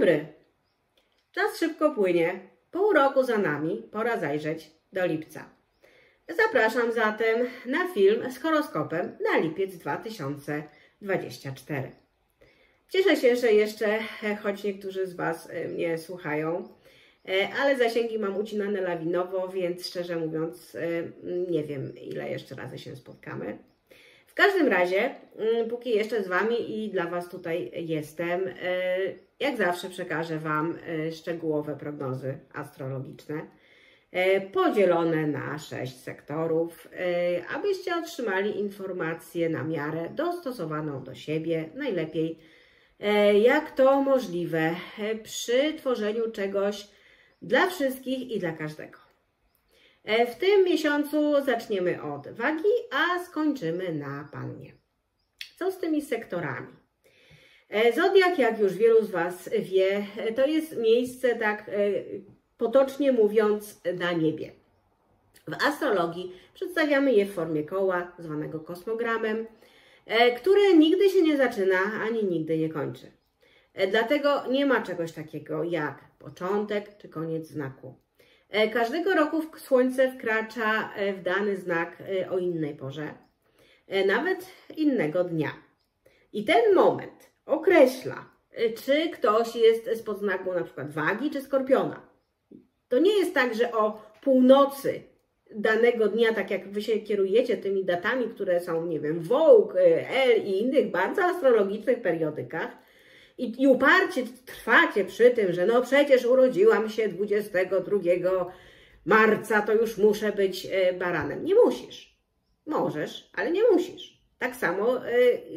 dobry. Czas szybko płynie. Pół roku za nami, pora zajrzeć do lipca. Zapraszam zatem na film z horoskopem na lipiec 2024. Cieszę się, że jeszcze, choć niektórzy z Was mnie słuchają, ale zasięgi mam ucinane lawinowo, więc szczerze mówiąc nie wiem, ile jeszcze razy się spotkamy. W każdym razie, póki jeszcze z Wami i dla Was tutaj jestem, jak zawsze przekażę Wam szczegółowe prognozy astrologiczne, podzielone na 6 sektorów, abyście otrzymali informację na miarę dostosowaną do siebie, najlepiej jak to możliwe przy tworzeniu czegoś dla wszystkich i dla każdego. W tym miesiącu zaczniemy od wagi, a skończymy na pannie. Co z tymi sektorami? Zodiak, jak już wielu z Was wie, to jest miejsce, tak potocznie mówiąc, na niebie. W astrologii przedstawiamy je w formie koła, zwanego kosmogramem, które nigdy się nie zaczyna, ani nigdy nie kończy. Dlatego nie ma czegoś takiego jak początek czy koniec znaku. Każdego roku Słońce wkracza w dany znak o innej porze, nawet innego dnia. I ten moment określa, czy ktoś jest spod znaku na przykład wagi czy skorpiona. To nie jest tak, że o północy danego dnia, tak jak Wy się kierujecie tymi datami, które są, nie wiem, w Vogue, Elle i innych bardzo astrologicznych periodykach i uparcie trwacie przy tym, że no przecież urodziłam się 22 marca, to już muszę być baranem. Nie musisz. Możesz, ale nie musisz. Tak samo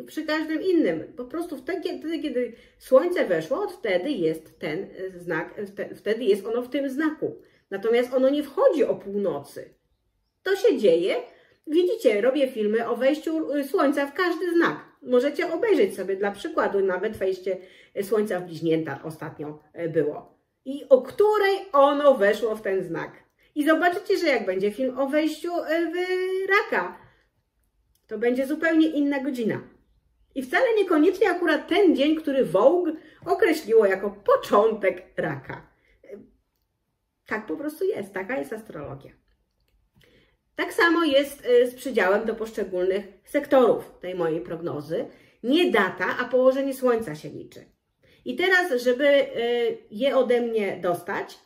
przy każdym innym. Po prostu wtedy, kiedy Słońce weszło, od wtedy jest ten znak, wtedy jest ono w tym znaku. Natomiast ono nie wchodzi o północy. To się dzieje. Widzicie, robię filmy o wejściu Słońca w każdy znak. Możecie obejrzeć sobie dla przykładu nawet wejście Słońca w Bliźnięta ostatnio było. I o której ono weszło w ten znak. I zobaczycie, że jak będzie film o wejściu w Raka, to będzie zupełnie inna godzina. I wcale niekoniecznie akurat ten dzień, który Vogue określiło jako początek Raka. Tak po prostu jest, taka jest astrologia. Tak samo jest z przydziałem do poszczególnych sektorów tej mojej prognozy. Nie data, a położenie Słońca się liczy. I teraz, żeby je ode mnie dostać,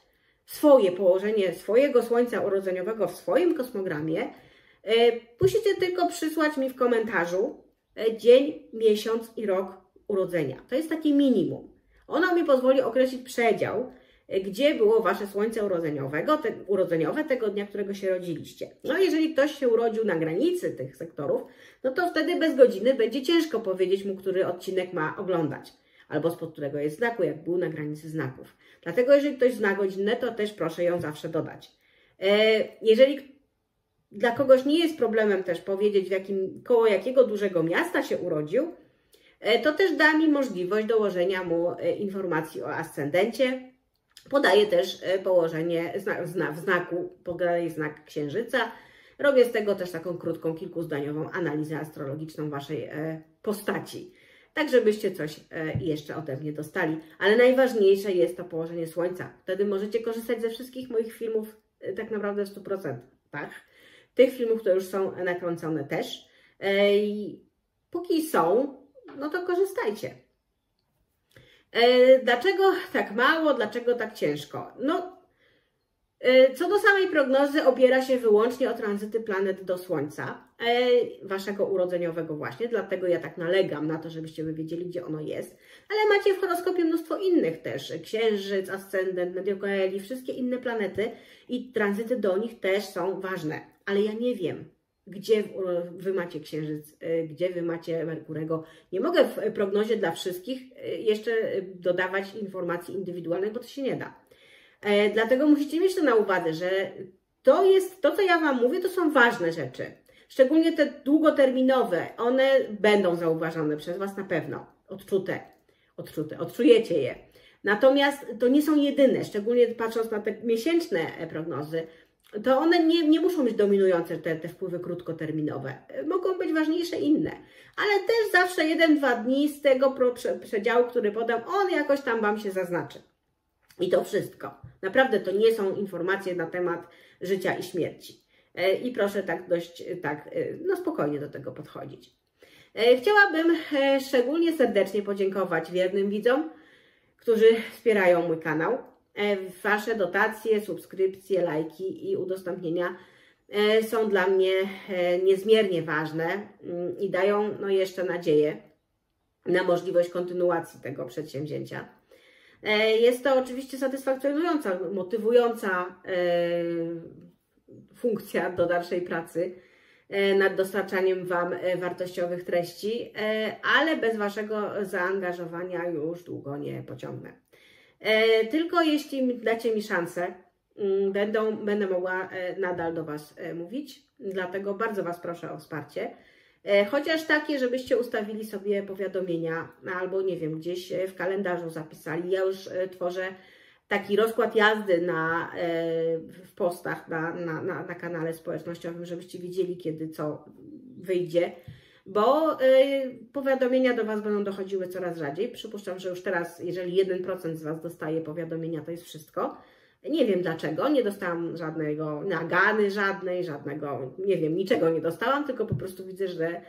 swoje położenie swojego Słońca urodzeniowego w swoim kosmogramie, musicie tylko przysłać mi w komentarzu dzień, miesiąc i rok urodzenia. To jest takie minimum. Ono mi pozwoli określić przedział, gdzie było Wasze Słońce urodzeniowe tego dnia, którego się rodziliście. No jeżeli ktoś się urodził na granicy tych sektorów, no to wtedy bez godziny będzie ciężko powiedzieć mu, który odcinek ma oglądać, albo spod którego jest znaku, jak był na granicy znaków. Dlatego jeżeli ktoś zna godzinę, to też proszę ją zawsze dodać. Jeżeli dla kogoś nie jest problemem też powiedzieć, koło jakiego dużego miasta się urodził, to też da mi możliwość dołożenia mu informacji o ascendencie. Podaję też położenie w znaku, podaję znak Księżyca. Robię z tego też taką krótką, kilkuzdaniową analizę astrologiczną Waszej postaci. Tak, żebyście coś jeszcze ode mnie dostali. Ale najważniejsze jest to położenie Słońca. Wtedy możecie korzystać ze wszystkich moich filmów tak naprawdę w 100%. Tych filmów, które już są nakręcone też. I póki są, no to korzystajcie. Dlaczego tak mało? Dlaczego tak ciężko? No, co do samej prognozy, opiera się wyłącznie o tranzyty planet do Słońca, Waszego urodzeniowego właśnie, dlatego ja tak nalegam na to, żebyście Wy wiedzieli, gdzie ono jest, ale macie w horoskopie mnóstwo innych też, Księżyc, Ascendent, Mediokaeli, wszystkie inne planety i tranzyty do nich też są ważne, ale ja nie wiem, gdzie Wy macie Księżyc, gdzie Wy macie Merkurego. Nie mogę w prognozie dla wszystkich jeszcze dodawać informacji indywidualnych, bo to się nie da. Dlatego musicie mieć to na uwadze, że to, co ja Wam mówię, to są ważne rzeczy. Szczególnie te długoterminowe, one będą zauważone przez Was na pewno, odczujecie je. Natomiast to nie są jedyne, szczególnie patrząc na te miesięczne prognozy, to one nie muszą być dominujące, te wpływy krótkoterminowe. Mogą być ważniejsze inne, ale też zawsze 1-2 dni z tego przedziału, który podam, on jakoś tam Wam się zaznaczy. I to wszystko. Naprawdę to nie są informacje na temat życia i śmierci. I proszę tak dość, tak, no spokojnie do tego podchodzić. Chciałabym szczególnie serdecznie podziękować wiernym widzom, którzy wspierają mój kanał. Wasze dotacje, subskrypcje, lajki i udostępnienia są dla mnie niezmiernie ważne i dają no, jeszcze nadzieję na możliwość kontynuacji tego przedsięwzięcia. Jest to oczywiście satysfakcjonująca, motywująca funkcja do dalszej pracy nad dostarczaniem Wam wartościowych treści, ale bez Waszego zaangażowania już długo nie pociągnę. Tylko jeśli dacie mi szansę, będę mogła nadal do Was mówić, dlatego bardzo Was proszę o wsparcie. Chociaż takie, żebyście ustawili sobie powiadomienia albo nie wiem, gdzieś w kalendarzu zapisali. Ja już tworzę taki rozkład jazdy w postach na kanale społecznościowym, żebyście widzieli, kiedy co wyjdzie, bo powiadomienia do Was będą dochodziły coraz rzadziej. Przypuszczam, że już teraz, jeżeli 1% z Was dostaje powiadomienia, to jest wszystko. Nie wiem dlaczego, nie dostałam żadnego nagany, żadnego, nie wiem, niczego nie dostałam, tylko po prostu widzę, że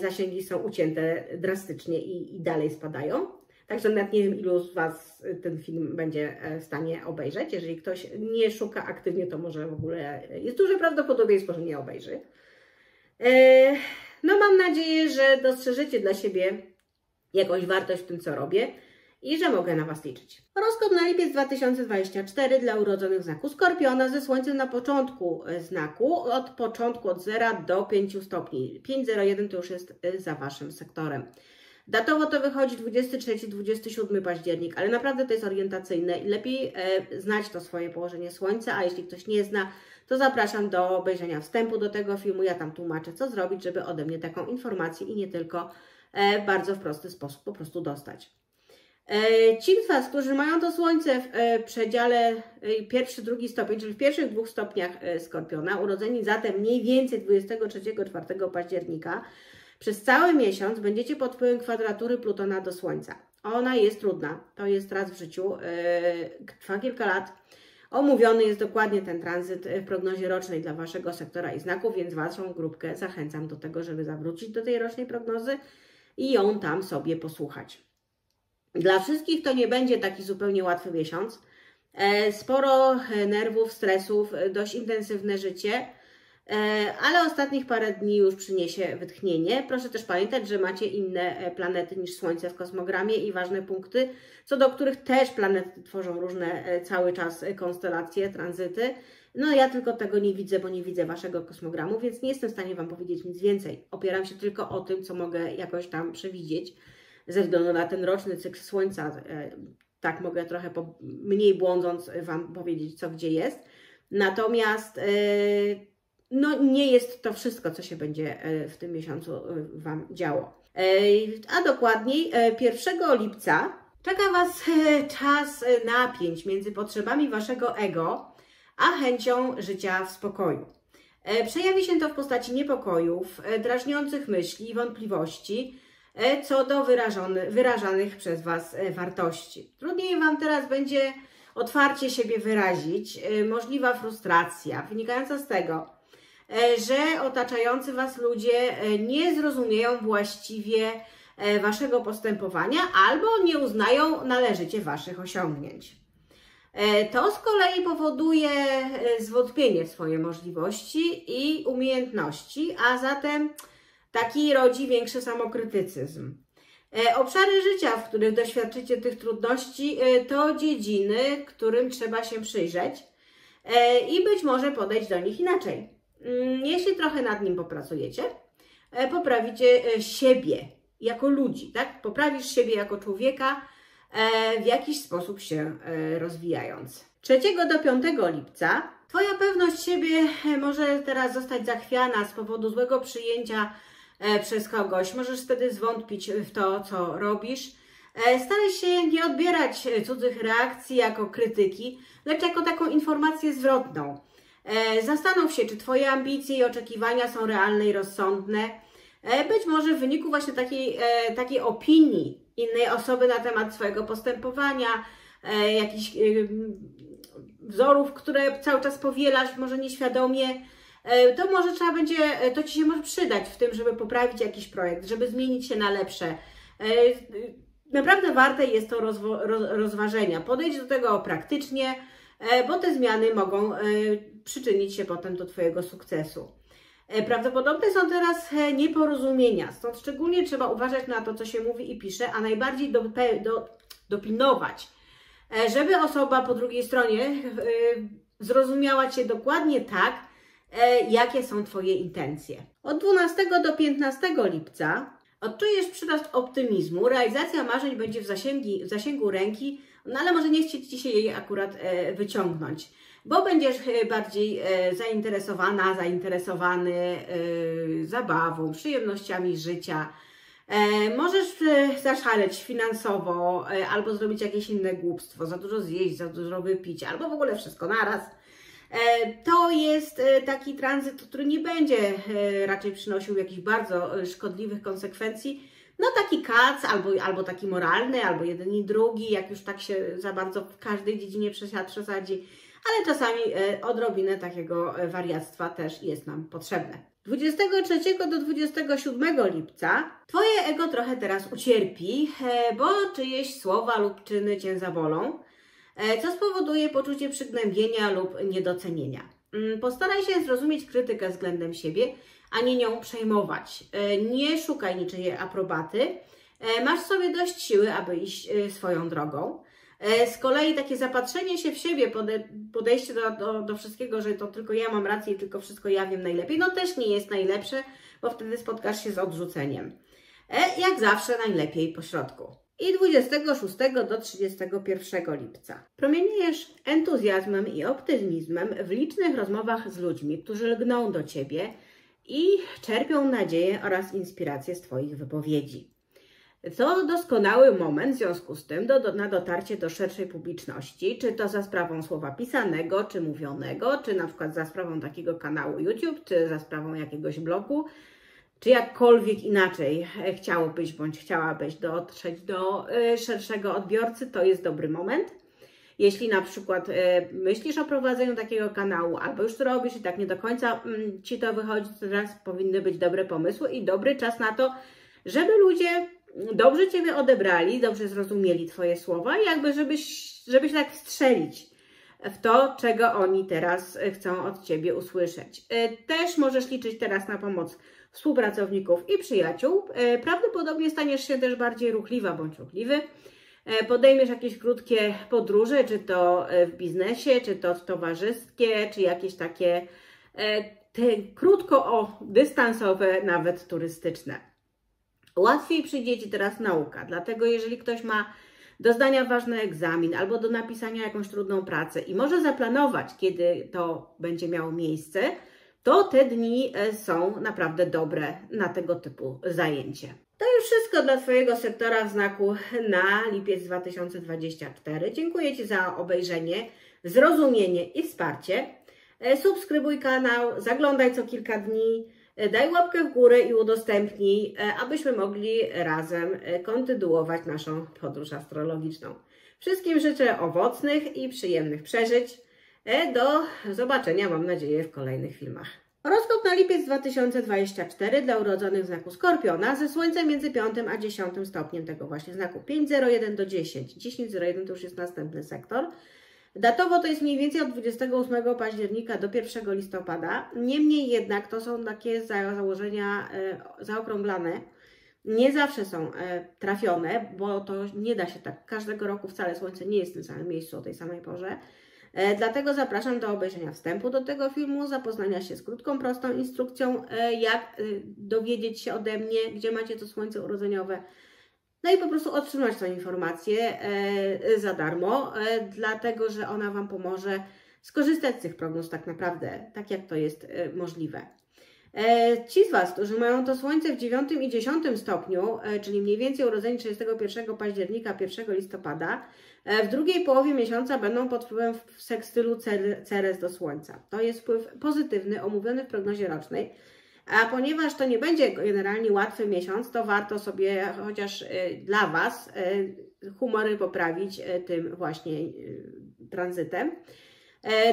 zasięgi są ucięte drastycznie i dalej spadają. Także nawet nie wiem, ilu z Was ten film będzie w stanie obejrzeć. Jeżeli ktoś nie szuka aktywnie, to może w ogóle jest duże prawdopodobieństwo, że nie obejrzy. No mam nadzieję, że dostrzeżecie dla siebie jakąś wartość w tym, co robię i że mogę na Was liczyć. Horoskop na lipiec 2024 dla urodzonych w znaku Skorpiona ze Słońcem na początku znaku, od początku od 0 do 5 stopni. 5,01 to już jest za Waszym sektorem. Datowo to wychodzi 23-27 październik, ale naprawdę to jest orientacyjne i lepiej znać to swoje położenie Słońca, a jeśli ktoś nie zna, to zapraszam do obejrzenia wstępu do tego filmu. Ja tam tłumaczę, co zrobić, żeby ode mnie taką informację i nie tylko bardzo w prosty sposób po prostu dostać. Ci z Was, którzy mają to Słońce w przedziale pierwszy, drugi stopień, czyli w pierwszych 2 stopniach Skorpiona, urodzeni zatem mniej więcej 23-4 października, przez cały miesiąc będziecie pod wpływem kwadratury Plutona do Słońca. Ona jest trudna, to jest raz w życiu, trwa kilka lat. Omówiony jest dokładnie ten tranzyt w prognozie rocznej dla Waszego sektora i znaku, więc Waszą grupkę zachęcam do tego, żeby zawrócić do tej rocznej prognozy i ją tam sobie posłuchać. Dla wszystkich to nie będzie taki zupełnie łatwy miesiąc. Sporo nerwów, stresów, dość intensywne życie, ale ostatnich parę dni już przyniesie wytchnienie. Proszę też pamiętać, że macie inne planety niż Słońce w kosmogramie i ważne punkty, co do których też planety tworzą różne cały czas konstelacje, tranzyty. No ja tylko tego nie widzę, bo nie widzę Waszego kosmogramu, więc nie jestem w stanie Wam powiedzieć nic więcej. Opieram się tylko o tym, co mogę jakoś tam przewidzieć. Ze względu na ten roczny cykl Słońca, tak mogę trochę mniej błądząc Wam powiedzieć, co gdzie jest. Natomiast no, nie jest to wszystko, co się będzie w tym miesiącu Wam działo. A dokładniej 1 lipca czeka Was czas napięć między potrzebami Waszego ego, a chęcią życia w spokoju. Przejawi się to w postaci niepokojów, drażniących myśli i wątpliwości, co do wyrażanych przez Was wartości. Trudniej Wam teraz będzie otwarcie siebie wyrazić, możliwa frustracja wynikająca z tego, że otaczający Was ludzie nie zrozumieją właściwie Waszego postępowania albo nie uznają należycie Waszych osiągnięć. To z kolei powoduje zwątpienie w swoje możliwości i umiejętności, a zatem taki rodzi większy samokrytycyzm. Obszary życia, w których doświadczycie tych trudności, to dziedziny, którym trzeba się przyjrzeć i być może podejść do nich inaczej. Jeśli trochę nad nim popracujecie, poprawicie siebie jako ludzi, tak? Poprawisz siebie jako człowieka, w jakiś sposób się rozwijając. 3 do 5 lipca Twoja pewność siebie może teraz zostać zachwiana z powodu złego przyjęcia przez kogoś. Możesz wtedy zwątpić w to, co robisz. Staraj się nie odbierać cudzych reakcji jako krytyki, lecz jako taką informację zwrotną. Zastanów się, czy Twoje ambicje i oczekiwania są realne i rozsądne. Być może w wyniku właśnie takiej opinii innej osoby na temat swojego postępowania, jakichś wzorów, które cały czas powielasz, może nieświadomie, to może trzeba będzie, to Ci się może przydać w tym, żeby poprawić jakiś projekt, żeby zmienić się na lepsze. Naprawdę warte jest to rozważenia. Podejdź do tego praktycznie, bo te zmiany mogą przyczynić się potem do Twojego sukcesu. Prawdopodobne są teraz nieporozumienia, stąd szczególnie trzeba uważać na to, co się mówi i pisze, a najbardziej dopilnować, żeby osoba po drugiej stronie zrozumiała Cię dokładnie tak, jakie są Twoje intencje. Od 12 do 15 lipca odczujesz przyrost optymizmu, realizacja marzeń będzie w zasięgu ręki, no ale może nie chcieć Ci się jej akurat wyciągnąć, bo będziesz bardziej zainteresowana, zainteresowany zabawą, przyjemnościami życia. Możesz zaszaleć finansowo albo zrobić jakieś inne głupstwo, za dużo zjeść, za dużo wypić albo w ogóle wszystko naraz. To jest taki tranzyt, który nie będzie raczej przynosił jakichś bardzo szkodliwych konsekwencji. No taki kac, albo taki moralny, albo jeden i drugi, jak już tak się za bardzo w każdej dziedzinie przesadzi, ale czasami odrobinę takiego wariactwa też jest nam potrzebne. 23 do 27 lipca Twoje ego trochę teraz ucierpi, bo czyjeś słowa lub czyny Cię zabolą, co spowoduje poczucie przygnębienia lub niedocenienia. Postaraj się zrozumieć krytykę względem siebie, a nie nią przejmować. Nie szukaj niczyjej aprobaty. Masz w sobie dość siły, aby iść swoją drogą. Z kolei takie zapatrzenie się w siebie, podejście do wszystkiego, że to tylko ja mam rację i tylko wszystko ja wiem najlepiej, no też nie jest najlepsze, bo wtedy spotkasz się z odrzuceniem. Jak zawsze najlepiej pośrodku. I 26 do 31 lipca. Promieniejesz entuzjazmem i optymizmem w licznych rozmowach z ludźmi, którzy lgną do Ciebie i czerpią nadzieję oraz inspirację z Twoich wypowiedzi. To doskonały moment w związku z tym na dotarcie do szerszej publiczności, czy to za sprawą słowa pisanego, czy mówionego, czy na przykład za sprawą takiego kanału YouTube, czy za sprawą jakiegoś blogu, czy jakkolwiek inaczej chciałbyś bądź chciałabyś dotrzeć do szerszego odbiorcy, to jest dobry moment. Jeśli na przykład myślisz o prowadzeniu takiego kanału, albo już to robisz i tak nie do końca Ci to wychodzi, to teraz powinny być dobre pomysły i dobry czas na to, żeby ludzie dobrze Ciebie odebrali, dobrze zrozumieli Twoje słowa i jakby żeby się tak wstrzelić w to, czego oni teraz chcą od Ciebie usłyszeć. Też możesz liczyć teraz na pomoc współpracowników i przyjaciół. Prawdopodobnie staniesz się też bardziej ruchliwa bądź ruchliwy. Podejmiesz jakieś krótkie podróże, czy to w biznesie, czy to towarzyskie, czy jakieś takie krótkodystansowe, nawet turystyczne. Łatwiej przyjdzie Ci teraz nauka, dlatego jeżeli ktoś ma do zdania ważny egzamin albo do napisania jakąś trudną pracę i może zaplanować, kiedy to będzie miało miejsce, to te dni są naprawdę dobre na tego typu zajęcie. To już wszystko dla Twojego sektora w znaku na lipiec 2024. Dziękuję Ci za obejrzenie, zrozumienie i wsparcie. Subskrybuj kanał, zaglądaj co kilka dni, daj łapkę w górę i udostępnij, abyśmy mogli razem kontynuować naszą podróż astrologiczną. Wszystkim życzę owocnych i przyjemnych przeżyć. Do zobaczenia, mam nadzieję, w kolejnych filmach. Horoskop na lipiec 2024 dla urodzonych w znaku Skorpiona ze Słońcem między 5 a 10 stopniem tego właśnie znaku. 5.01 do 10. 10.01 to już jest następny sektor. Datowo to jest mniej więcej od 28 października do 1 listopada. Niemniej jednak to są takie założenia zaokrąglane. Nie zawsze są trafione, bo to nie da się tak. Każdego roku wcale Słońce nie jest w tym samym miejscu o tej samej porze. Dlatego zapraszam do obejrzenia wstępu do tego filmu, zapoznania się z krótką, prostą instrukcją, jak dowiedzieć się ode mnie, gdzie macie to słońce urodzeniowe. No i po prostu otrzymać tę informację za darmo, dlatego że ona Wam pomoże skorzystać z tych prognoz tak naprawdę, tak jak to jest możliwe. Ci z Was, którzy mają to słońce w 9 i 10 stopniu, czyli mniej więcej urodzeni 31 października, 1 listopada, w drugiej połowie miesiąca będą pod wpływem w sekstylu Ceres do Słońca. To jest wpływ pozytywny, omówiony w prognozie rocznej, A ponieważ to nie będzie generalnie łatwy miesiąc, to warto sobie chociaż dla Was humory poprawić tym właśnie tranzytem.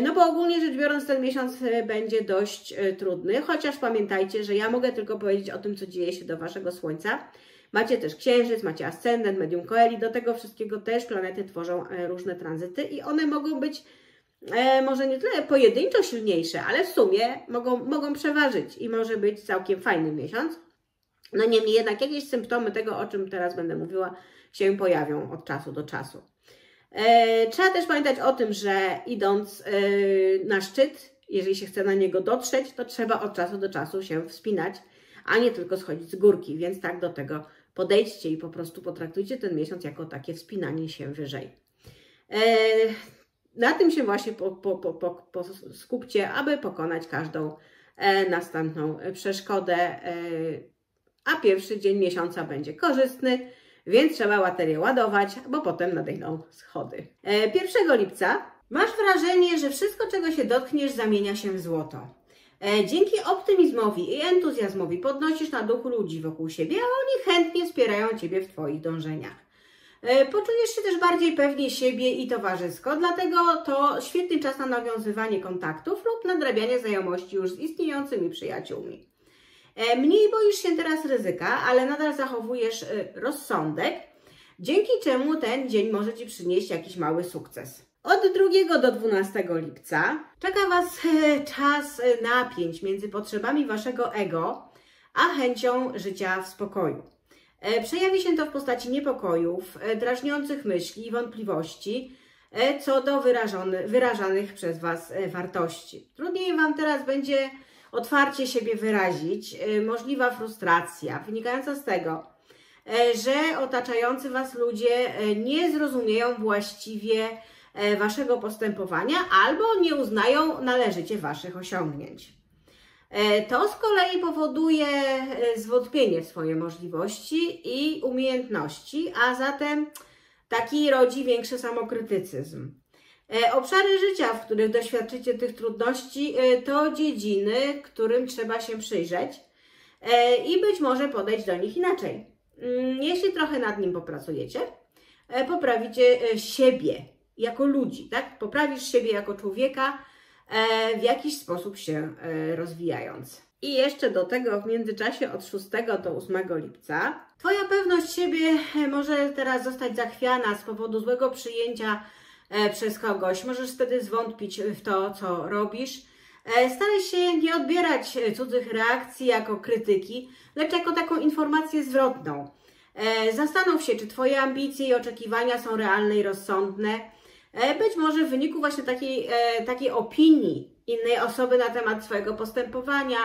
No bo ogólnie rzecz biorąc ten miesiąc będzie dość trudny, chociaż pamiętajcie, że ja mogę tylko powiedzieć o tym, co dzieje się do Waszego Słońca. Macie też Księżyc, macie Ascendent, Medium Coeli, do tego wszystkiego też planety tworzą różne tranzyty i one mogą być może nie tyle pojedynczo silniejsze, ale w sumie mogą przeważyć i może być całkiem fajny miesiąc. No niemniej jednak jakieś symptomy tego, o czym teraz będę mówiła, się pojawią od czasu do czasu. Trzeba też pamiętać o tym, że idąc na szczyt, jeżeli się chce na niego dotrzeć, to trzeba od czasu do czasu się wspinać, a nie tylko schodzić z górki, więc tak do tego podejdźcie i po prostu potraktujcie ten miesiąc jako takie wspinanie się wyżej. Na tym się właśnie skupcie, aby pokonać każdą następną przeszkodę, a pierwszy dzień miesiąca będzie korzystny, więc trzeba baterię ładować, bo potem nadejdą schody. 1 lipca masz wrażenie, że wszystko, czego się dotkniesz, zamienia się w złoto. Dzięki optymizmowi i entuzjazmowi podnosisz na duchu ludzi wokół siebie, a oni chętnie wspierają Ciebie w Twoich dążeniach. Poczujesz się też bardziej pewnie siebie i towarzysko, dlatego to świetny czas na nawiązywanie kontaktów lub nadrabianie znajomości już z istniejącymi przyjaciółmi. Mniej boisz się teraz ryzyka, ale nadal zachowujesz rozsądek, dzięki czemu ten dzień może Ci przynieść jakiś mały sukces. Od 2 do 12 lipca czeka Was czas napięć między potrzebami Waszego ego a chęcią życia w spokoju. Przejawi się to w postaci niepokojów, drażniących myśli i wątpliwości co do wyrażanych przez Was wartości. Trudniej Wam teraz będzie otwarcie siebie wyrazić, możliwa frustracja wynikająca z tego, że otaczający Was ludzie nie zrozumieją właściwie Waszego postępowania albo nie uznają należycie Waszych osiągnięć. To z kolei powoduje zwątpienie w swoje możliwości i umiejętności, a zatem taki rodzi większy samokrytycyzm. Obszary życia, w których doświadczycie tych trudności, to dziedziny, którym trzeba się przyjrzeć i być może podejść do nich inaczej. Jeśli trochę nad nim popracujecie, poprawicie siebie jako ludzi, tak? Poprawisz siebie jako człowieka, w jakiś sposób się rozwijając. I jeszcze do tego w międzyczasie od 6 do 8 lipca Twoja pewność siebie może teraz zostać zachwiana z powodu złego przyjęcia przez kogoś. Możesz wtedy zwątpić w to, co robisz. Staraj się nie odbierać cudzych reakcji jako krytyki, lecz jako taką informację zwrotną. Zastanów się, czy Twoje ambicje i oczekiwania są realne i rozsądne. Być może w wyniku właśnie takiej opinii innej osoby na temat swojego postępowania,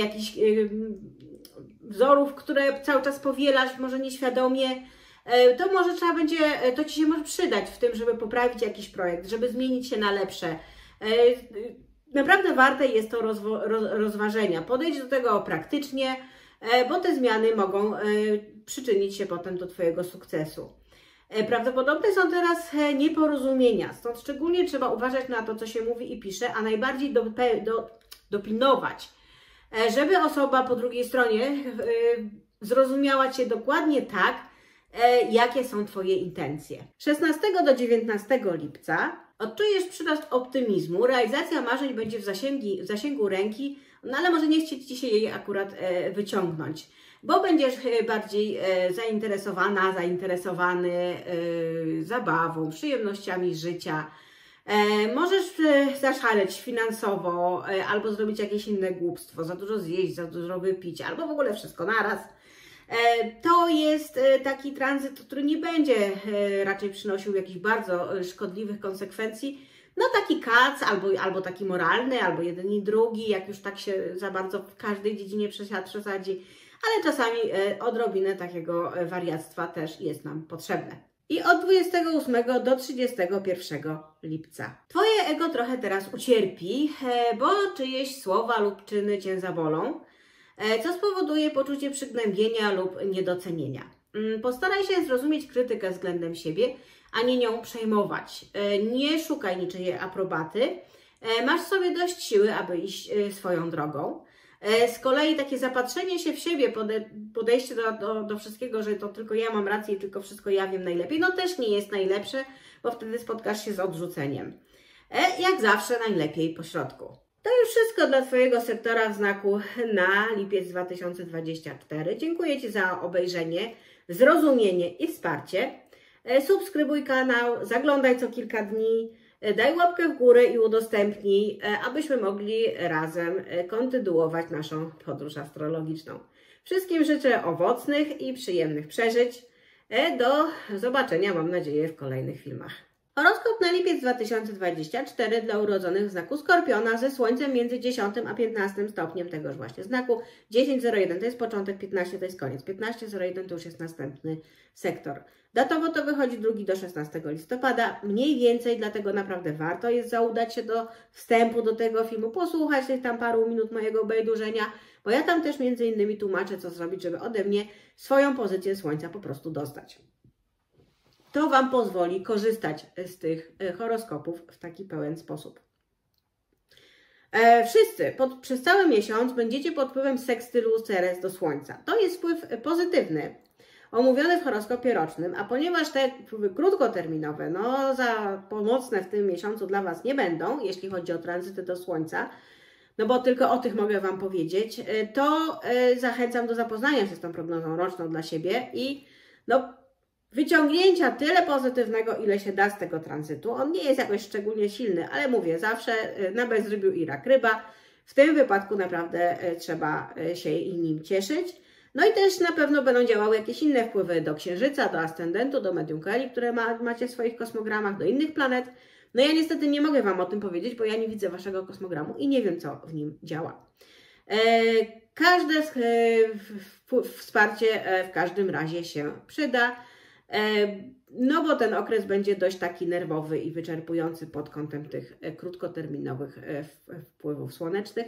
jakichś wzorów, które cały czas powielasz, może nieświadomie, to może trzeba będzie, to Ci się może przydać w tym, żeby poprawić jakiś projekt, żeby zmienić się na lepsze. Naprawdę warte jest to rozważenia. Podejdź do tego praktycznie, bo te zmiany mogą przyczynić się potem do Twojego sukcesu. Prawdopodobne są teraz nieporozumienia, stąd szczególnie trzeba uważać na to, co się mówi i pisze, a najbardziej dopilnować, żeby osoba po drugiej stronie zrozumiała Cię dokładnie tak, jakie są Twoje intencje. 16 do 19 lipca odczujesz przyrost optymizmu, realizacja marzeń będzie w zasięgu ręki, no ale może nie chcieć Ci się jej akurat wyciągnąć, bo będziesz bardziej zainteresowany zabawą, przyjemnościami życia. Możesz zaszaleć finansowo albo zrobić jakieś inne głupstwo, za dużo zjeść, za dużo wypić albo w ogóle wszystko naraz. To jest taki tranzyt, który nie będzie raczej przynosił jakichś bardzo szkodliwych konsekwencji. No taki kac, albo taki moralny, albo jeden i drugi, jak już tak się za bardzo w każdej dziedzinie przesadzi, ale czasami odrobinę takiego wariactwa też jest nam potrzebne. I od 28 do 31 lipca. Twoje ego trochę teraz ucierpi, bo czyjeś słowa lub czyny Cię zabolą, co spowoduje poczucie przygnębienia lub niedocenienia. Postaraj się zrozumieć krytykę względem siebie, a nie nią przejmować. Nie szukaj niczyjej aprobaty. Masz w sobie dość siły, aby iść swoją drogą. Z kolei takie zapatrzenie się w siebie, podejście do wszystkiego, że to tylko ja mam rację i tylko wszystko ja wiem najlepiej, no też nie jest najlepsze, bo wtedy spotkasz się z odrzuceniem. Jak zawsze najlepiej po środku. To już wszystko dla Twojego sektora w znaku na lipiec 2024. Dziękuję Ci za obejrzenie, zrozumienie i wsparcie. Subskrybuj kanał, zaglądaj co kilka dni, daj łapkę w górę i udostępnij, abyśmy mogli razem kontynuować naszą podróż astrologiczną. Wszystkim życzę owocnych i przyjemnych przeżyć. Do zobaczenia, mam nadzieję, w kolejnych filmach. Horoskop na lipiec 2024 dla urodzonych w znaku Skorpiona ze Słońcem między 10 a 15 stopniem tegoż właśnie znaku. 10.01 to jest początek, 15 to jest koniec, 15.01 to już jest następny sektor. Datowo to wychodzi 2 do 16 listopada, mniej więcej, dlatego naprawdę warto jest zaudać się do wstępu do tego filmu, posłuchać tych tam paru minut mojego bajdurzenia, bo ja tam też między innymi tłumaczę, co zrobić, żeby ode mnie swoją pozycję Słońca po prostu dostać. To Wam pozwoli korzystać z tych horoskopów w taki pełen sposób. Wszyscy przez cały miesiąc będziecie pod wpływem sekstylu Ceres do Słońca. To jest wpływ pozytywny, omówiony w horoskopie rocznym, a ponieważ te wpływy krótkoterminowe, no za pomocne w tym miesiącu dla Was nie będą, jeśli chodzi o tranzyty do Słońca, no bo tylko o tych mogę Wam powiedzieć, to zachęcam do zapoznania się z tą prognozą roczną dla siebie i no wyciągnięcia tyle pozytywnego, ile się da z tego tranzytu. On nie jest jakoś szczególnie silny, ale mówię, zawsze na bezrybiu i rak ryba. W tym wypadku naprawdę trzeba się nim cieszyć. No i też na pewno będą działały jakieś inne wpływy do Księżyca, do Ascendentu, do Medium Kali, które macie w swoich kosmogramach, do innych planet. No ja niestety nie mogę Wam o tym powiedzieć, bo ja nie widzę Waszego kosmogramu i nie wiem, co w nim działa. Każde wsparcie w każdym razie się przyda. No bo ten okres będzie dość taki nerwowy i wyczerpujący pod kątem tych krótkoterminowych wpływów słonecznych,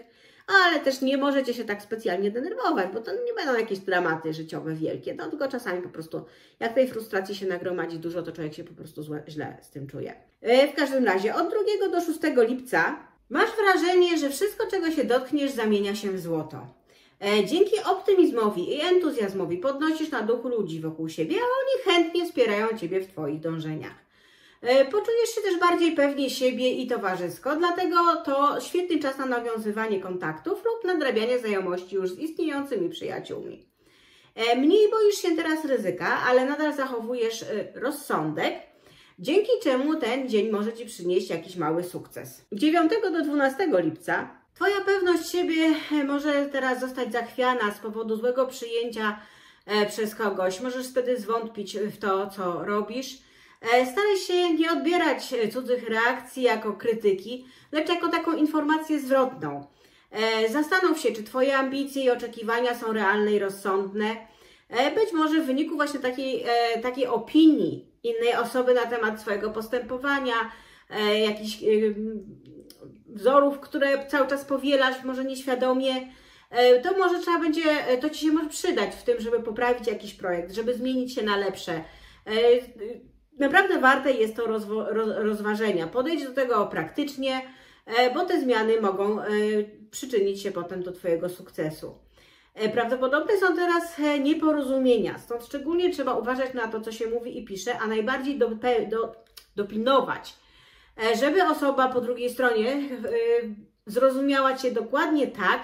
ale też nie możecie się tak specjalnie denerwować, bo to nie będą jakieś dramaty życiowe wielkie, no tylko czasami po prostu jak tej frustracji się nagromadzi dużo, to człowiek się po prostu źle z tym czuje. W każdym razie od 2 do 6 lipca masz wrażenie, że wszystko, czego się dotkniesz, zamienia się w złoto. Dzięki optymizmowi i entuzjazmowi podnosisz na duchu ludzi wokół siebie, a oni chętnie wspierają Ciebie w Twoich dążeniach. Poczujesz się też bardziej pewnie siebie i towarzysko, dlatego to świetny czas na nawiązywanie kontaktów lub nadrabianie znajomości już z istniejącymi przyjaciółmi. Mniej boisz się teraz ryzyka, ale nadal zachowujesz rozsądek, dzięki czemu ten dzień może Ci przynieść jakiś mały sukces. 9 do 12 lipca Twoja pewność siebie może teraz zostać zachwiana z powodu złego przyjęcia przez kogoś. Możesz wtedy zwątpić w to, co robisz. Staraj się nie odbierać cudzych reakcji jako krytyki, lecz jako taką informację zwrotną. Zastanów się, czy Twoje ambicje i oczekiwania są realne i rozsądne. Być może w wyniku właśnie takiej opinii innej osoby na temat swojego postępowania, jakichś wzorów, które cały czas powielasz, może nieświadomie, to może trzeba będzie, to Ci się może przydać w tym, żeby poprawić jakiś projekt, żeby zmienić się na lepsze. Naprawdę warte jest to rozważenia. Podejdź do tego praktycznie, bo te zmiany mogą przyczynić się potem do Twojego sukcesu. Prawdopodobne są teraz nieporozumienia, stąd szczególnie trzeba uważać na to, co się mówi i pisze, a najbardziej dopilnować, żeby osoba po drugiej stronie zrozumiała Cię dokładnie tak,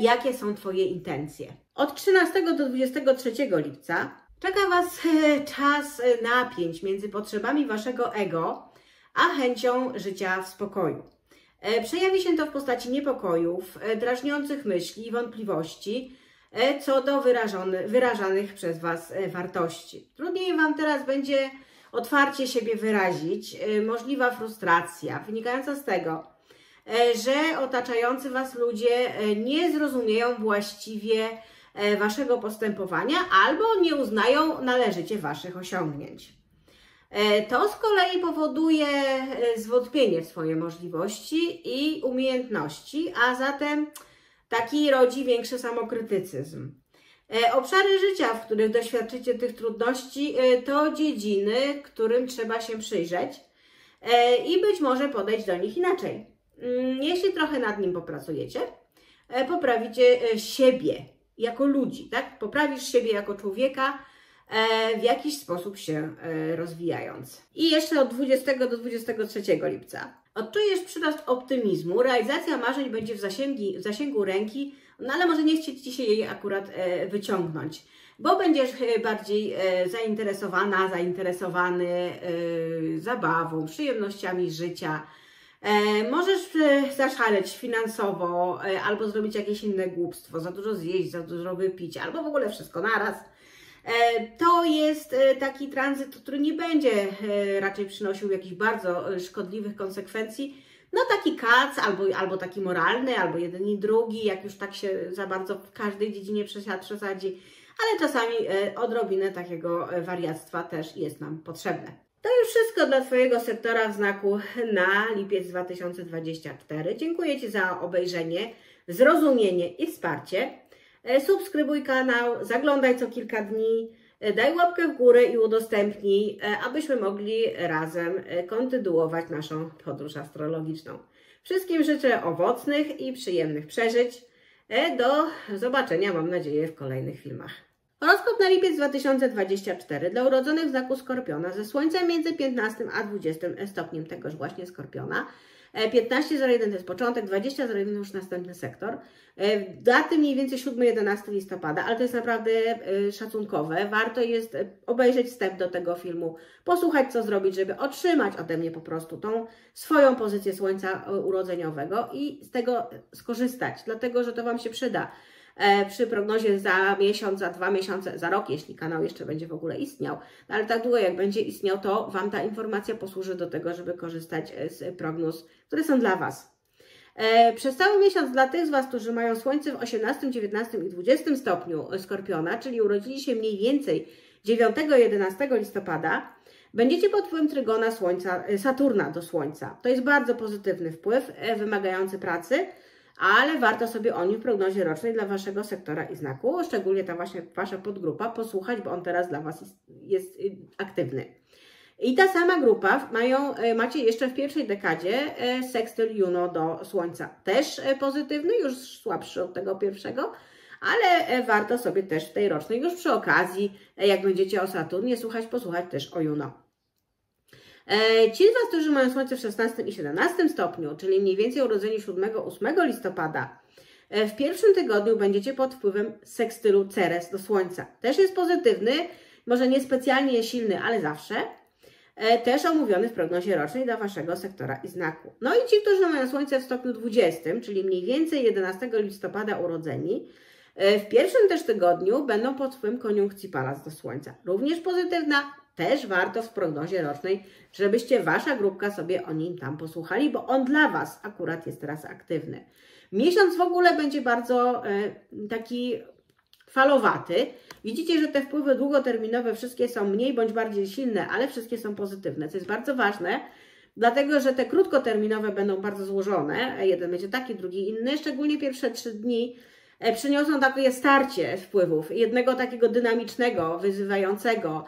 jakie są Twoje intencje. Od 13 do 23 lipca czeka Was czas napięć między potrzebami Waszego ego, a chęcią życia w spokoju. Przejawi się to w postaci niepokojów, drażniących myśli i wątpliwości co do wyrażanych przez Was wartości. Trudniej Wam teraz będzie otwarcie siebie wyrazić, możliwa frustracja wynikająca z tego, że otaczający Was ludzie nie zrozumieją właściwie Waszego postępowania albo nie uznają należycie Waszych osiągnięć. To z kolei powoduje zwątpienie w swoje możliwości i umiejętności, a zatem taki rodzi większy samokrytycyzm. Obszary życia, w których doświadczycie tych trudności, to dziedziny, którym trzeba się przyjrzeć i być może podejść do nich inaczej. Jeśli trochę nad nim popracujecie, poprawicie siebie jako ludzi, tak? Poprawisz siebie jako człowieka, w jakiś sposób się rozwijając. I jeszcze od 20 do 23 lipca. Odczujesz przyrost optymizmu, realizacja marzeń będzie w zasięgu ręki, no ale może nie chcieć dzisiaj jej akurat wyciągnąć, bo będziesz bardziej zainteresowana, zainteresowany zabawą, przyjemnościami życia. Możesz zaszaleć finansowo, albo zrobić jakieś inne głupstwo, za dużo zjeść, za dużo wypić, albo w ogóle wszystko naraz. To jest taki tranzyt, który nie będzie raczej przynosił jakichś bardzo szkodliwych konsekwencji. No taki kac, albo taki moralny, albo jeden i drugi, jak już tak się za bardzo w każdej dziedzinie przesadzi, ale czasami odrobinę takiego wariactwa też jest nam potrzebne. To już wszystko dla Twojego sektora w znaku na lipiec 2024. Dziękuję Ci za obejrzenie, zrozumienie i wsparcie. Subskrybuj kanał, zaglądaj co kilka dni, daj łapkę w górę i udostępnij, abyśmy mogli razem kontynuować naszą podróż astrologiczną. Wszystkim życzę owocnych i przyjemnych przeżyć. Do zobaczenia, mam nadzieję, w kolejnych filmach. Horoskop na lipiec 2024 dla urodzonych w znaku Skorpiona ze Słońcem między 15 a 20 stopniem tegoż właśnie Skorpiona. 15.01 to jest początek, 20.01 już następny sektor. Daty mniej więcej 7-11 listopada, ale to jest naprawdę szacunkowe. Warto jest obejrzeć wstęp do tego filmu, posłuchać co zrobić, żeby otrzymać ode mnie po prostu tą swoją pozycję Słońca urodzeniowego i z tego skorzystać, dlatego że to Wam się przyda. Przy prognozie za miesiąc, za 2 miesiące, za rok, jeśli kanał jeszcze będzie w ogóle istniał. No ale tak długo jak będzie istniał, to Wam ta informacja posłuży do tego, żeby korzystać z prognoz, które są dla Was. Przez cały miesiąc dla tych z Was, którzy mają Słońce w 18, 19 i 20 stopniu Skorpiona, czyli urodzili się mniej więcej 9, 11 listopada, będziecie pod wpływem trygona Saturna do Słońca. To jest bardzo pozytywny wpływ, wymagający pracy, ale warto sobie o nim w prognozie rocznej dla Waszego sektora i znaku, szczególnie ta właśnie Wasza podgrupa, posłuchać, bo on teraz dla Was jest aktywny. I ta sama grupa macie jeszcze w pierwszej dekadzie sekstyl Juno do Słońca. Też pozytywny, już słabszy od tego pierwszego, ale warto sobie też w tej rocznej, już przy okazji, jak będziecie o Saturnie słuchać, posłuchać też o Juno. Ci z Was, którzy mają Słońce w 16 i 17 stopniu, czyli mniej więcej urodzeni 7-8 listopada, w pierwszym tygodniu będziecie pod wpływem sekstylu Ceres do Słońca. Też jest pozytywny, może niespecjalnie silny, ale zawsze. Też omówiony w prognozie rocznej dla Waszego sektora i znaku. No i ci, którzy mają Słońce w stopniu 20, czyli mniej więcej 11 listopada urodzeni, w pierwszym też tygodniu będą pod wpływem koniunkcji Pallas do Słońca. Również pozytywna. Też warto w prognozie rocznej, żebyście Wasza grupka sobie o nim tam posłuchali, bo on dla Was akurat jest teraz aktywny. Miesiąc w ogóle będzie bardzo taki falowaty. Widzicie, że te wpływy długoterminowe wszystkie są mniej bądź bardziej silne, ale wszystkie są pozytywne, co jest bardzo ważne, dlatego że te krótkoterminowe będą bardzo złożone. Jeden będzie taki, drugi inny, szczególnie pierwsze 3 dni. Przyniosą takie starcie wpływów, jednego takiego dynamicznego, wyzywającego,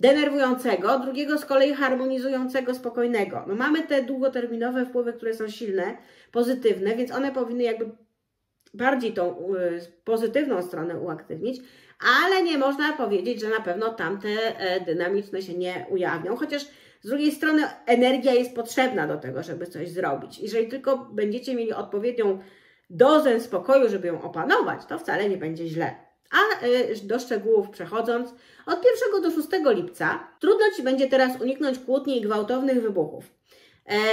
denerwującego, drugiego z kolei harmonizującego, spokojnego. No mamy te długoterminowe wpływy, które są silne, pozytywne, więc one powinny jakby bardziej tą pozytywną stronę uaktywnić, ale nie można powiedzieć, że na pewno tamte dynamiczne się nie ujawnią, chociaż z drugiej strony energia jest potrzebna do tego, żeby coś zrobić. Jeżeli tylko będziecie mieli odpowiednią dozę spokoju, żeby ją opanować, to wcale nie będzie źle. A do szczegółów przechodząc, od 1 do 6 lipca trudno Ci będzie teraz uniknąć kłótni i gwałtownych wybuchów.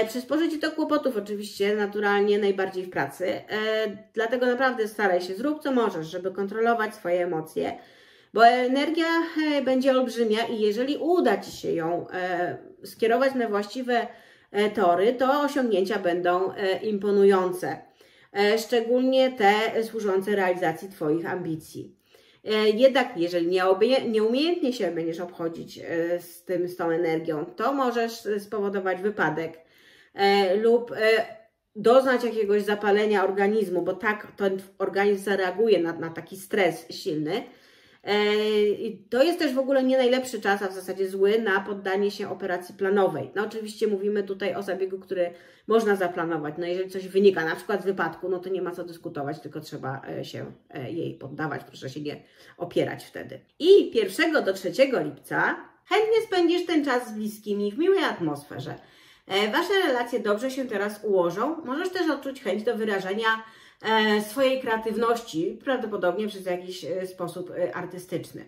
Przysporzy Ci to kłopotów oczywiście naturalnie najbardziej w pracy, dlatego naprawdę staraj się, zrób co możesz, żeby kontrolować swoje emocje, bo energia będzie olbrzymia i jeżeli uda Ci się ją skierować na właściwe tory, to osiągnięcia będą imponujące, szczególnie te służące realizacji Twoich ambicji. Jednak jeżeli nieumiejętnie się będziesz obchodzić z tą energią, to możesz spowodować wypadek lub doznać jakiegoś zapalenia organizmu, bo tak ten organizm zareaguje na taki stres silny I to jest też w ogóle nie najlepszy czas, a w zasadzie zły, na poddanie się operacji planowej. No oczywiście mówimy tutaj o zabiegu, który można zaplanować. No jeżeli coś wynika, na przykład z wypadku, no to nie ma co dyskutować, tylko trzeba się jej poddawać, proszę się nie opierać wtedy. I 1 do 3 lipca chętnie spędzisz ten czas z bliskimi w miłej atmosferze. Wasze relacje dobrze się teraz ułożą. Możesz też odczuć chęć do wyrażenia swojej kreatywności, prawdopodobnie przez jakiś sposób artystyczny.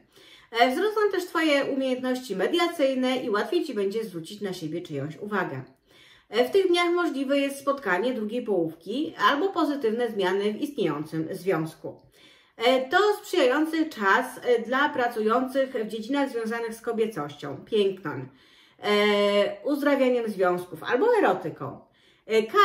Wzrosną też Twoje umiejętności mediacyjne i łatwiej Ci będzie zwrócić na siebie czyjąś uwagę. W tych dniach możliwe jest spotkanie drugiej połówki albo pozytywne zmiany w istniejącym związku. To sprzyjający czas dla pracujących w dziedzinach związanych z kobiecością, pięknem, uzdrawianiem związków albo erotyką.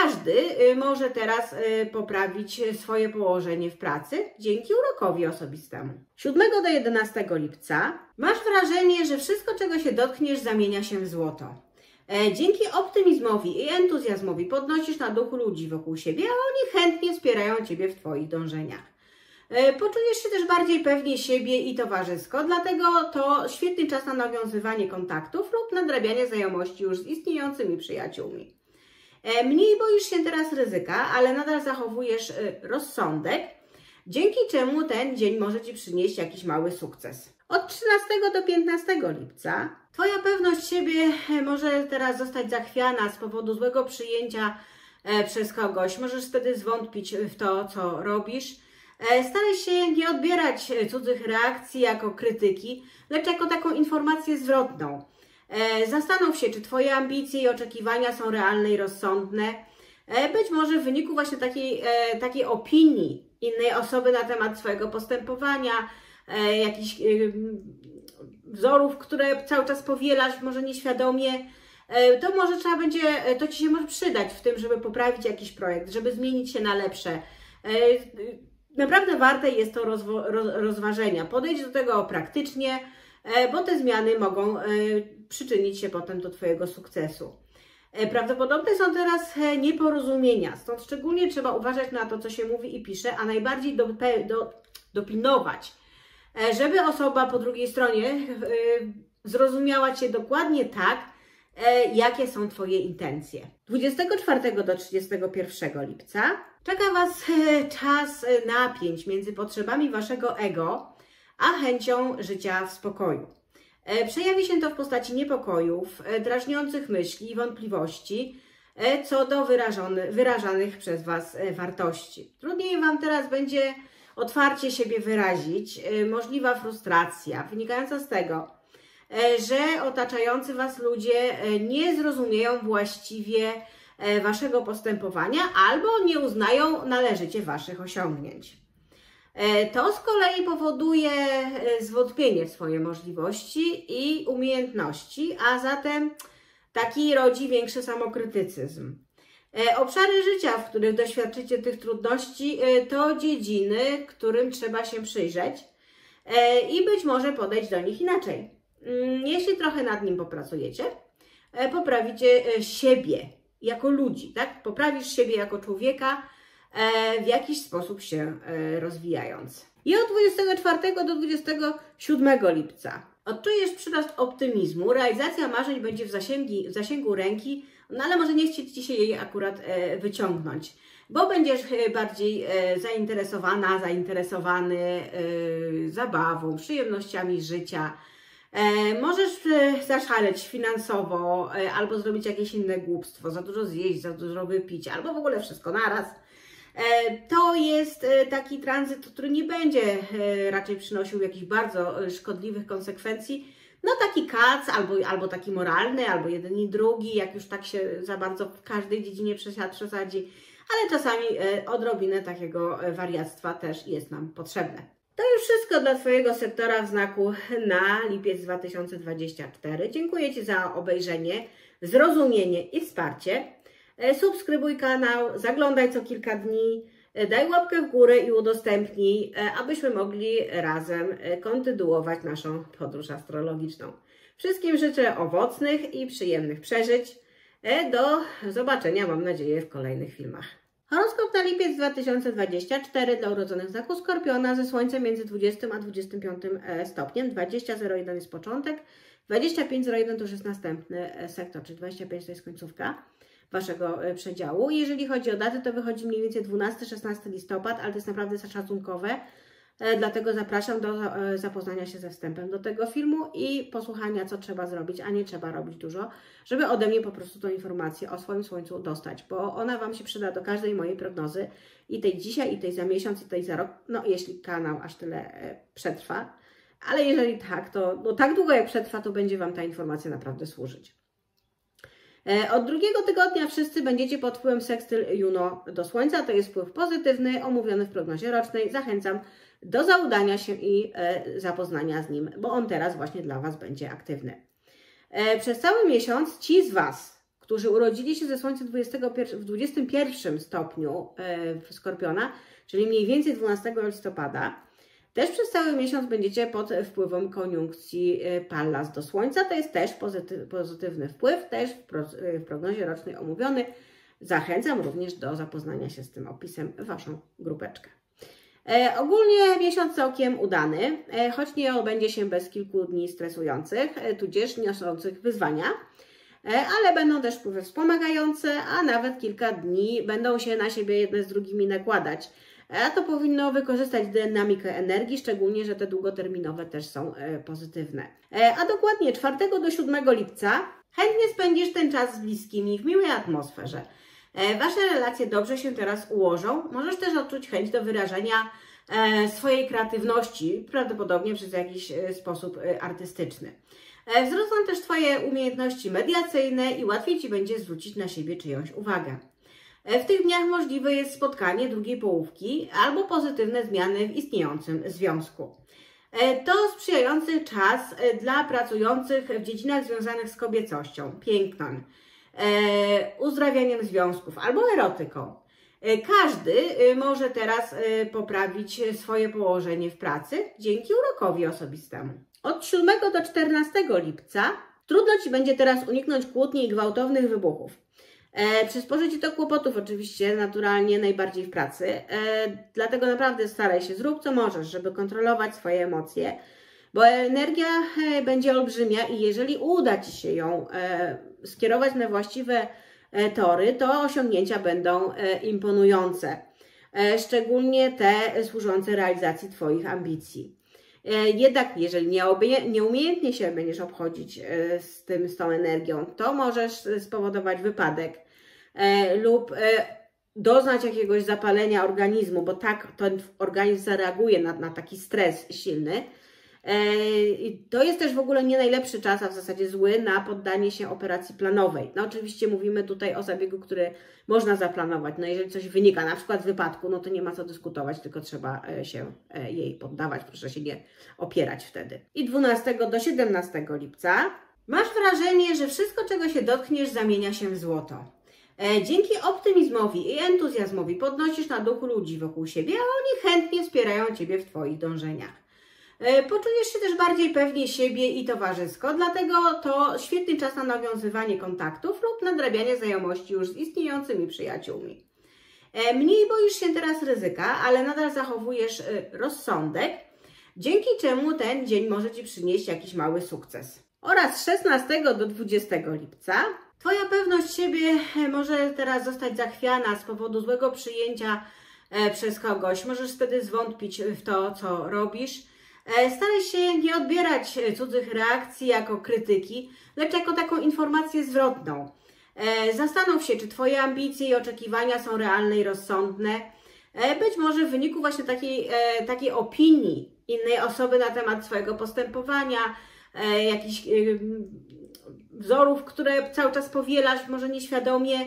Każdy może teraz poprawić swoje położenie w pracy dzięki urokowi osobistemu. 7 do 11 lipca masz wrażenie, że wszystko, czego się dotkniesz, zamienia się w złoto. Dzięki optymizmowi i entuzjazmowi podnosisz na duchu ludzi wokół siebie, a oni chętnie wspierają Ciebie w Twoich dążeniach. Poczujesz się też bardziej pewnie siebie i towarzysko, dlatego to świetny czas na nawiązywanie kontaktów lub nadrabianie znajomości już z istniejącymi przyjaciółmi. Mniej boisz się teraz ryzyka, ale nadal zachowujesz rozsądek, dzięki czemu ten dzień może Ci przynieść jakiś mały sukces. Od 13 do 15 lipca Twoja pewność siebie może teraz zostać zachwiana z powodu złego przyjęcia przez kogoś. Możesz wtedy zwątpić w to, co robisz. Staraj się nie odbierać cudzych reakcji jako krytyki, lecz jako taką informację zwrotną. Zastanów się, czy Twoje ambicje i oczekiwania są realne i rozsądne. Być może w wyniku właśnie takiej opinii innej osoby na temat swojego postępowania, jakichś wzorów, które cały czas powielasz, może nieświadomie, to może trzeba będzie, to Ci się może przydać w tym, żeby poprawić jakiś projekt, żeby zmienić się na lepsze. Naprawdę warte jest to rozważenia. Podejdź do tego praktycznie, bo te zmiany mogą przyczynić się potem do Twojego sukcesu. Prawdopodobne są teraz nieporozumienia, stąd szczególnie trzeba uważać na to, co się mówi i pisze, a najbardziej dopilnować, żeby osoba po drugiej stronie zrozumiała Cię dokładnie tak, jakie są Twoje intencje. 24 do 31 lipca czeka Was czas napięć między potrzebami Waszego ego a chęcią życia w spokoju. Przejawi się to w postaci niepokojów, drażniących myśli i wątpliwości co do wyrażanych przez Was wartości. Trudniej Wam teraz będzie otwarcie siebie wyrazić, możliwa frustracja wynikająca z tego, że otaczający Was ludzie nie zrozumieją właściwie Waszego postępowania albo nie uznają należycie Waszych osiągnięć. To z kolei powoduje zwątpienie w swoje możliwości i umiejętności, a zatem taki rodzi większy samokrytycyzm. Obszary życia, w których doświadczycie tych trudności, to dziedziny, którym trzeba się przyjrzeć i być może podejść do nich inaczej. Jeśli trochę nad nim popracujecie, poprawicie siebie jako ludzi, tak? Poprawisz siebie jako człowieka, w jakiś sposób się rozwijając. I od 24 do 27 lipca odczujesz przyrost optymizmu, realizacja marzeń będzie w zasięgu ręki, no ale może nie chcieć Ci się jej akurat wyciągnąć, bo będziesz bardziej zainteresowana, zainteresowany zabawą, przyjemnościami życia. Możesz zaszaleć finansowo albo zrobić jakieś inne głupstwo, za dużo zjeść, za dużo wypić albo w ogóle wszystko naraz. To jest taki tranzyt, który nie będzie raczej przynosił jakichś bardzo szkodliwych konsekwencji. No taki kac albo taki moralny, albo jeden i drugi, jak już tak się za bardzo w każdej dziedzinie przesadzi, ale czasami odrobinę takiego wariactwa też jest nam potrzebne. To już wszystko dla Twojego sektora w znaku na lipiec 2024. Dziękuję Ci za obejrzenie, zrozumienie i wsparcie. Subskrybuj kanał, zaglądaj co kilka dni, daj łapkę w górę i udostępnij, abyśmy mogli razem kontynuować naszą podróż astrologiczną. Wszystkim życzę owocnych i przyjemnych przeżyć. Do zobaczenia, mam nadzieję, w kolejnych filmach. Horoskop na lipiec 2024 dla urodzonych znaku Skorpiona ze Słońcem między 20 a 25 stopniem. 20.01 jest początek, 25.01 to już jest następny sektor, czyli 25 to jest końcówka Waszego przedziału. Jeżeli chodzi o daty, to wychodzi mniej więcej 12-16 listopada, ale to jest naprawdę szacunkowe, dlatego zapraszam do zapoznania się ze wstępem do tego filmu i posłuchania, co trzeba zrobić, a nie trzeba robić dużo, żeby ode mnie po prostu tą informację o swoim słońcu dostać, bo ona Wam się przyda do każdej mojej prognozy, i tej dzisiaj, i tej za miesiąc, i tej za rok, no jeśli kanał aż tyle przetrwa, ale jeżeli tak, to no, tak długo jak przetrwa, to będzie Wam ta informacja naprawdę służyć. Od drugiego tygodnia wszyscy będziecie pod wpływem sekstyl Juno do Słońca. To jest wpływ pozytywny, omówiony w prognozie rocznej. Zachęcam do zaudania się i zapoznania z nim, bo on teraz właśnie dla Was będzie aktywny. Przez cały miesiąc ci z Was, którzy urodzili się ze Słońcem w 21 stopniu Skorpiona, czyli mniej więcej 12 listopada, też przez cały miesiąc będziecie pod wpływem koniunkcji Pallas do Słońca. To jest też pozytywny wpływ, też w prognozie rocznej omówiony. Zachęcam również do zapoznania się z tym opisem Waszą grupeczkę. Ogólnie miesiąc całkiem udany, choć nie obędzie się bez kilku dni stresujących, tudzież niosących wyzwania, ale będą też wpływy wspomagające, a nawet kilka dni będą się na siebie jedne z drugimi nakładać. A to powinno wykorzystać dynamikę energii, szczególnie że te długoterminowe też są pozytywne. A dokładnie 4 do 7 lipca chętnie spędzisz ten czas z bliskimi w miłej atmosferze. Wasze relacje dobrze się teraz ułożą. Możesz też odczuć chęć do wyrażenia swojej kreatywności, prawdopodobnie przez jakiś sposób artystyczny. Wzrosną też Twoje umiejętności mediacyjne i łatwiej Ci będzie zwrócić na siebie czyjąś uwagę. W tych dniach możliwe jest spotkanie drugiej połówki albo pozytywne zmiany w istniejącym związku. To sprzyjający czas dla pracujących w dziedzinach związanych z kobiecością, pięknem, uzdrawianiem związków albo erotyką. Każdy może teraz poprawić swoje położenie w pracy dzięki urokowi osobistemu. Od 7 do 14 lipca trudno Ci będzie teraz uniknąć kłótni i gwałtownych wybuchów. Przysporzy Ci to kłopotów oczywiście naturalnie najbardziej w pracy, dlatego naprawdę staraj się, zrób co możesz, żeby kontrolować swoje emocje, bo energia będzie olbrzymia i jeżeli uda Ci się ją skierować na właściwe tory, to osiągnięcia będą imponujące, szczególnie te służące realizacji Twoich ambicji. Jednak jeżeli nieumiejętnie się będziesz obchodzić z tą energią, to możesz spowodować wypadek lub doznać jakiegoś zapalenia organizmu, bo tak ten organizm zareaguje na taki stres silny. To jest też w ogóle nie najlepszy czas, a w zasadzie zły, na poddanie się operacji planowej. No oczywiście mówimy tutaj o zabiegu, który można zaplanować. No jeżeli coś wynika na przykład z wypadku, no to nie ma co dyskutować, tylko trzeba się jej poddawać, proszę się nie opierać wtedy. I 12 do 17 lipca masz wrażenie, że wszystko, czego się dotkniesz, zamienia się w złoto. Dzięki optymizmowi i entuzjazmowi podnosisz na duchu ludzi wokół siebie, a oni chętnie wspierają Ciebie w Twoich dążeniach. Poczujesz się też bardziej pewnie siebie i towarzysko, dlatego to świetny czas na nawiązywanie kontaktów lub nadrabianie znajomości już z istniejącymi przyjaciółmi. Mniej boisz się teraz ryzyka, ale nadal zachowujesz rozsądek, dzięki czemu ten dzień może Ci przynieść jakiś mały sukces. Oraz 16 do 20 lipca Twoja pewność siebie może teraz zostać zachwiana z powodu złego przyjęcia przez kogoś. Możesz wtedy zwątpić w to, co robisz. Staraj się nie odbierać cudzych reakcji jako krytyki, lecz jako taką informację zwrotną. Zastanów się, czy Twoje ambicje i oczekiwania są realne i rozsądne. Być może w wyniku właśnie takiej opinii innej osoby na temat swojego postępowania, jakichś wzorów, które cały czas powielasz, może nieświadomie,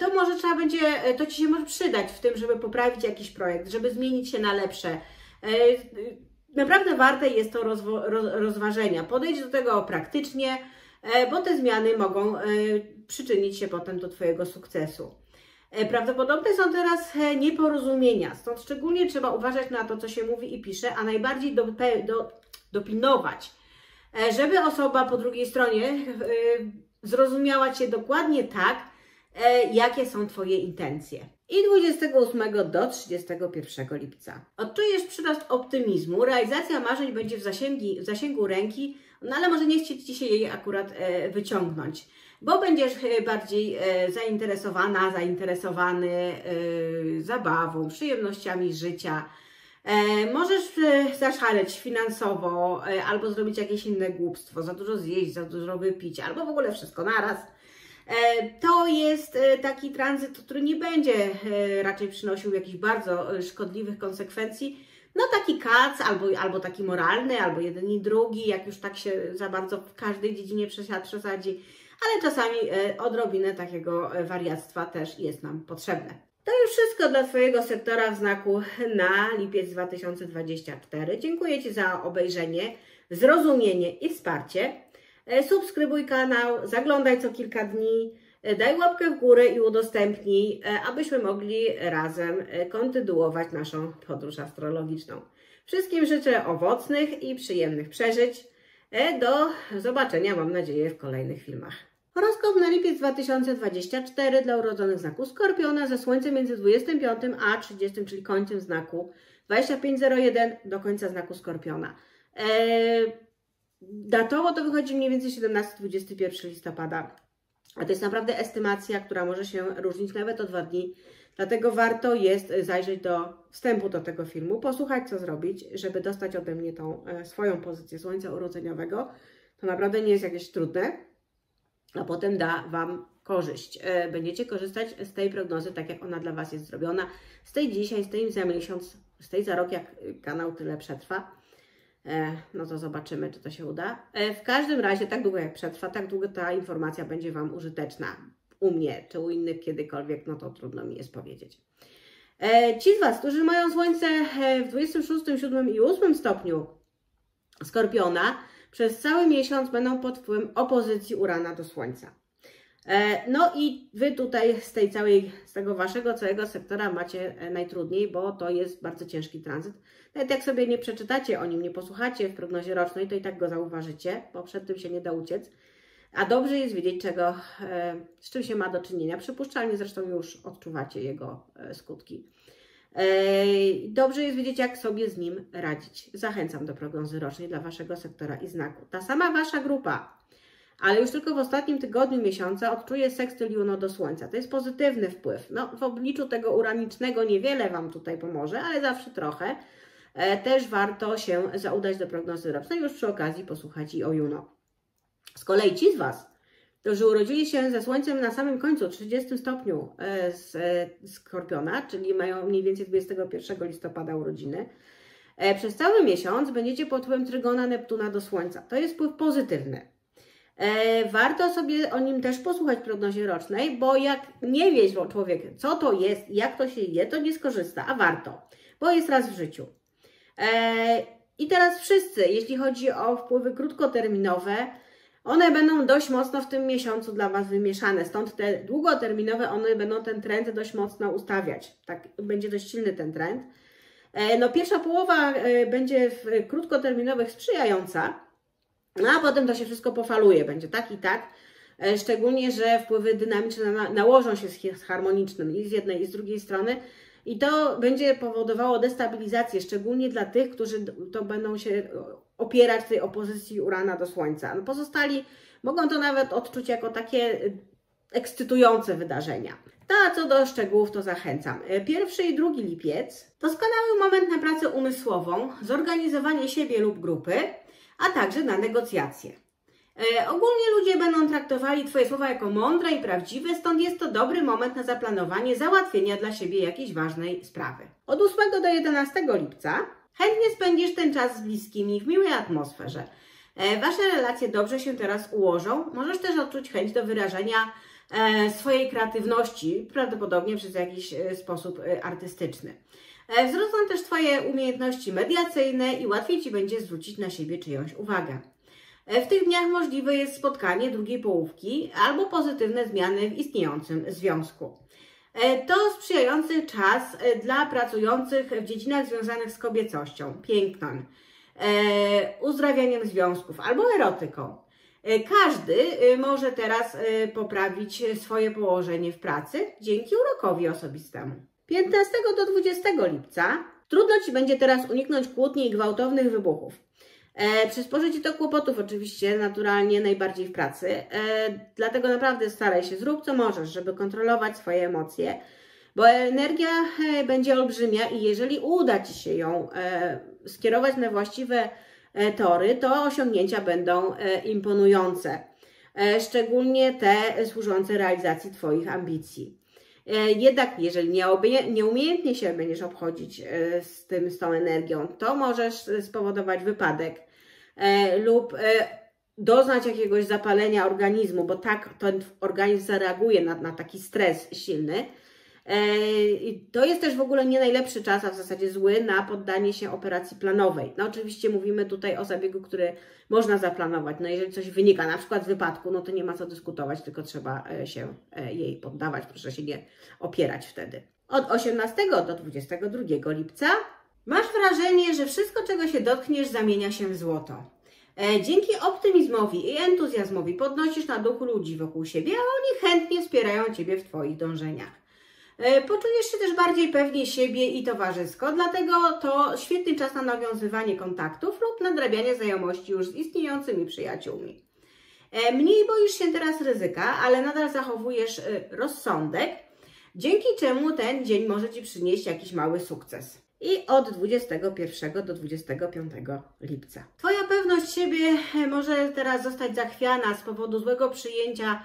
to może trzeba będzie, to Ci się może przydać w tym, żeby poprawić jakiś projekt, żeby zmienić się na lepsze. Naprawdę warte jest to rozważenia. Podejdź do tego praktycznie, bo te zmiany mogą przyczynić się potem do Twojego sukcesu. Prawdopodobne są teraz nieporozumienia, stąd szczególnie trzeba uważać na to, co się mówi i pisze, a najbardziej dopilnować, żeby osoba po drugiej stronie zrozumiała Cię dokładnie tak, jakie są Twoje intencje. I 28 do 31 lipca. Odczujesz przyrost optymizmu, realizacja marzeń będzie w zasięgu ręki, no ale może nie chcieć dzisiaj jej akurat wyciągnąć, bo będziesz bardziej zainteresowana, zainteresowany zabawą, przyjemnościami życia. Możesz zaszaleć finansowo, albo zrobić jakieś inne głupstwo, za dużo zjeść, za dużo wypić, albo w ogóle wszystko naraz. To jest taki tranzyt, który nie będzie raczej przynosił jakichś bardzo szkodliwych konsekwencji. No taki kac, albo taki moralny, albo jeden i drugi, jak już tak się za bardzo w każdej dziedzinie przesadzi, ale czasami odrobinę takiego wariactwa też jest nam potrzebne. To już wszystko dla Twojego sektora w znaku na lipiec 2024. Dziękuję Ci za obejrzenie, zrozumienie i wsparcie. Subskrybuj kanał, zaglądaj co kilka dni, daj łapkę w górę i udostępnij, abyśmy mogli razem kontynuować naszą podróż astrologiczną. Wszystkim życzę owocnych i przyjemnych przeżyć. Do zobaczenia, mam nadzieję, w kolejnych filmach. Horoskop na lipiec 2024 dla urodzonych w znaku Skorpiona ze słońcem między 25 a 30, czyli końcem znaku 2501 do końca znaku Skorpiona. Datowo to wychodzi mniej więcej 17-21 listopada, a to jest naprawdę estymacja, która może się różnić nawet o 2 dni, dlatego warto jest zajrzeć do wstępu do tego filmu, posłuchać co zrobić, żeby dostać ode mnie tą swoją pozycję słońca urodzeniowego. To naprawdę nie jest jakieś trudne. A potem da Wam korzyść. Będziecie korzystać z tej prognozy, tak jak ona dla Was jest zrobiona. Z tej dzisiaj, z tej za miesiąc, z tej za rok, jak kanał tyle przetrwa. No to zobaczymy, czy to się uda. W każdym razie, tak długo jak przetrwa, tak długo ta informacja będzie Wam użyteczna. U mnie, czy u innych kiedykolwiek, no to trudno mi jest powiedzieć. Ci z Was, którzy mają słońce w 26, 7 i 8 stopniu Skorpiona, przez cały miesiąc będą pod wpływem opozycji Urana do Słońca. No i Wy tutaj z tego Waszego całego sektora macie najtrudniej, bo to jest bardzo ciężki tranzyt. Nawet jak sobie nie przeczytacie o nim, nie posłuchacie w prognozie rocznej, to i tak go zauważycie, bo przed tym się nie da uciec. A dobrze jest wiedzieć, z czym się ma do czynienia. Przypuszczalnie zresztą już odczuwacie jego skutki. Dobrze jest wiedzieć, jak sobie z nim radzić. Zachęcam do prognozy rocznej dla Waszego sektora i znaku. Ta sama Wasza grupa, ale już tylko w ostatnim tygodniu miesiąca odczuje sekstyl Juno do Słońca. To jest pozytywny wpływ. No, w obliczu tego uranicznego niewiele Wam tutaj pomoże, ale zawsze trochę. Też warto się zaudać do prognozy rocznej, już przy okazji posłuchać i o Juno. Z kolei ci z Was, którzy urodzili się ze Słońcem na samym końcu, 30 stopniu z Skorpiona, czyli mają mniej więcej 21 listopada urodziny, przez cały miesiąc będziecie pod wpływem trygona Neptuna do Słońca. To jest wpływ pozytywny. Warto sobie o nim też posłuchać w prognozie rocznej, bo jak nie wie człowiek, co to jest, jak to się je, to nie skorzysta, a warto, bo jest raz w życiu. I teraz wszyscy, jeśli chodzi o wpływy krótkoterminowe, one będą dość mocno w tym miesiącu dla Was wymieszane, stąd te długoterminowe one będą ten trend dość mocno ustawiać. Tak, będzie dość silny ten trend. No, pierwsza połowa będzie w krótkoterminowych sprzyjająca, no a potem to się wszystko pofaluje, będzie tak i tak. Szczególnie, że wpływy dynamiczne nałożą się z harmonicznym i z jednej i z drugiej strony. I to będzie powodowało destabilizację, szczególnie dla tych, którzy to będą się opierać tej opozycji Urana do Słońca. No pozostali mogą to nawet odczuć jako takie ekscytujące wydarzenia. A co do szczegółów, to zachęcam. 1 i 2 lipiec. Doskonały moment na pracę umysłową, zorganizowanie siebie lub grupy, a także na negocjacje. Ogólnie ludzie będą traktowali Twoje słowa jako mądre i prawdziwe, stąd jest to dobry moment na zaplanowanie załatwienia dla siebie jakiejś ważnej sprawy. Od 8 do 11 lipca chętnie spędzisz ten czas z bliskimi w miłej atmosferze. Wasze relacje dobrze się teraz ułożą, możesz też odczuć chęć do wyrażenia swojej kreatywności, prawdopodobnie przez jakiś sposób artystyczny. Wzrosną też Twoje umiejętności mediacyjne i łatwiej Ci będzie zwrócić na siebie czyjąś uwagę. W tych dniach możliwe jest spotkanie drugiej połówki albo pozytywne zmiany w istniejącym związku. To sprzyjający czas dla pracujących w dziedzinach związanych z kobiecością, pięknem, uzdrawianiem związków albo erotyką. Każdy może teraz poprawić swoje położenie w pracy dzięki urokowi osobistemu. 15 do 20 lipca trudno Ci będzie teraz uniknąć kłótni i gwałtownych wybuchów. Przysporzy Ci to kłopotów oczywiście naturalnie najbardziej w pracy, dlatego naprawdę staraj się, zrób co możesz, żeby kontrolować swoje emocje, bo energia będzie olbrzymia i jeżeli uda Ci się ją skierować na właściwe tory, to osiągnięcia będą imponujące, szczególnie te służące realizacji Twoich ambicji. Jednak jeżeli nieumiejętnie się będziesz obchodzić z tą energią, to możesz spowodować wypadek lub doznać jakiegoś zapalenia organizmu, bo tak ten organizm zareaguje na taki stres silny. To jest też w ogóle nie najlepszy czas, a w zasadzie zły, na poddanie się operacji planowej. No oczywiście mówimy tutaj o zabiegu, który można zaplanować. No jeżeli coś wynika na przykład z wypadku, no to nie ma co dyskutować, tylko trzeba się jej poddawać, proszę się nie opierać wtedy. Od 18 do 22 lipca masz wrażenie, że wszystko, czego się dotkniesz, zamienia się w złoto. Dzięki optymizmowi i entuzjazmowi podnosisz na duchu ludzi wokół siebie, a oni chętnie wspierają Ciebie w Twoich dążeniach. Poczujesz się też bardziej pewnie siebie i towarzysko, dlatego to świetny czas na nawiązywanie kontaktów lub nadrabianie znajomości już z istniejącymi przyjaciółmi. Mniej boisz się teraz ryzyka, ale nadal zachowujesz rozsądek, dzięki czemu ten dzień może Ci przynieść jakiś mały sukces. I od 21 do 25 lipca. Twoja pewność siebie może teraz zostać zachwiana z powodu złego przyjęcia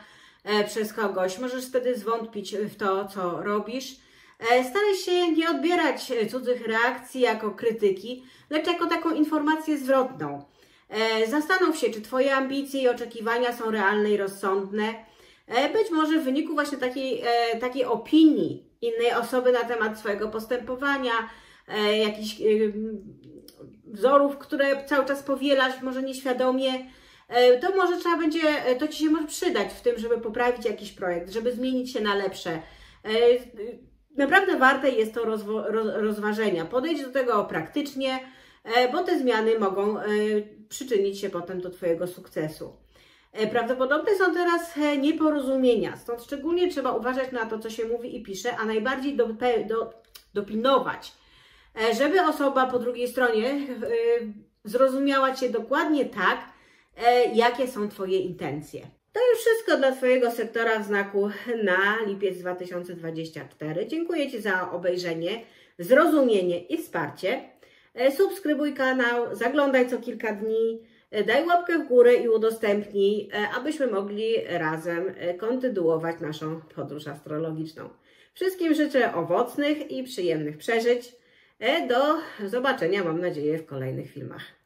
przez kogoś. Możesz wtedy zwątpić w to, co robisz. Staraj się nie odbierać cudzych reakcji jako krytyki, lecz jako taką informację zwrotną. Zastanów się, czy Twoje ambicje i oczekiwania są realne i rozsądne. Być może w wyniku właśnie takiej opinii innej osoby na temat swojego postępowania, jakichś wzorów, które cały czas powielasz, może nieświadomie, to może trzeba będzie, to Ci się może przydać w tym, żeby poprawić jakiś projekt, żeby zmienić się na lepsze. Naprawdę warte jest to rozważenia. Podejdź do tego praktycznie, bo te zmiany mogą przyczynić się potem do Twojego sukcesu. Prawdopodobne są teraz nieporozumienia, stąd szczególnie trzeba uważać na to, co się mówi i pisze, a najbardziej dopilnować, żeby osoba po drugiej stronie zrozumiała Cię dokładnie tak, jakie są Twoje intencje. To już wszystko dla Twojego sektora w znaku na lipiec 2024. Dziękuję Ci za obejrzenie, zrozumienie i wsparcie. Subskrybuj kanał, zaglądaj co kilka dni, daj łapkę w górę i udostępnij, abyśmy mogli razem kontynuować naszą podróż astrologiczną. Wszystkim życzę owocnych i przyjemnych przeżyć. Do zobaczenia, mam nadzieję, w kolejnych filmach.